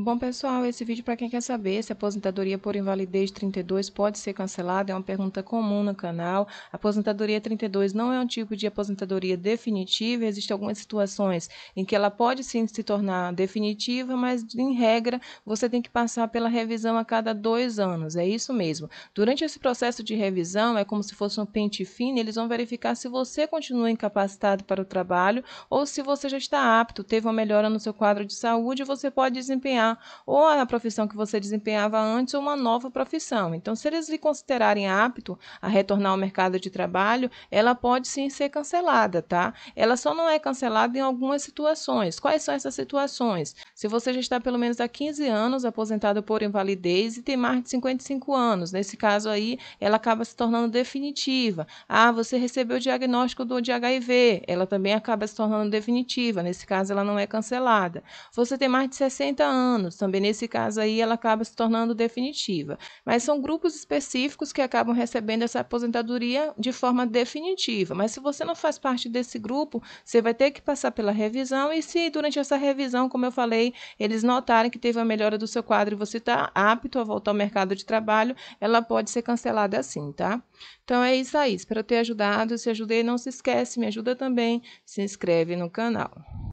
Bom, pessoal, esse vídeo para quem quer saber se a aposentadoria por invalidez 32 pode ser cancelada, é uma pergunta comum no canal. A aposentadoria 32 não é um tipo de aposentadoria definitiva, existem algumas situações em que ela pode sim se tornar definitiva, mas em regra você tem que passar pela revisão a cada 2 anos, é isso mesmo. Durante esse processo de revisão, é como se fosse um pente fino, eles vão verificar se você continua incapacitado para o trabalho ou se você já está apto, teve uma melhora no seu quadro de saúde, você pode desempenhar ou a profissão que você desempenhava antes ou uma nova profissão. Então, se eles lhe considerarem apto a retornar ao mercado de trabalho, ela pode sim ser cancelada, tá? Ela só não é cancelada em algumas situações. Quais são essas situações? Se você já está pelo menos há 15 anos aposentado por invalidez e tem mais de 55 anos, nesse caso aí, ela acaba se tornando definitiva. Ah, você recebeu o diagnóstico de HIV, ela também acaba se tornando definitiva, nesse caso ela não é cancelada. Você tem mais de 60 anos, também nesse caso aí ela acaba se tornando definitiva, mas são grupos específicos que acabam recebendo essa aposentadoria de forma definitiva, mas se você não faz parte desse grupo, você vai ter que passar pela revisão e se durante essa revisão, como eu falei, eles notarem que teve uma melhora do seu quadro e você está apto a voltar ao mercado de trabalho, ela pode ser cancelada assim, tá? Então é isso aí, espero ter ajudado, se ajudei não se esquece, me ajuda também, se inscreve no canal.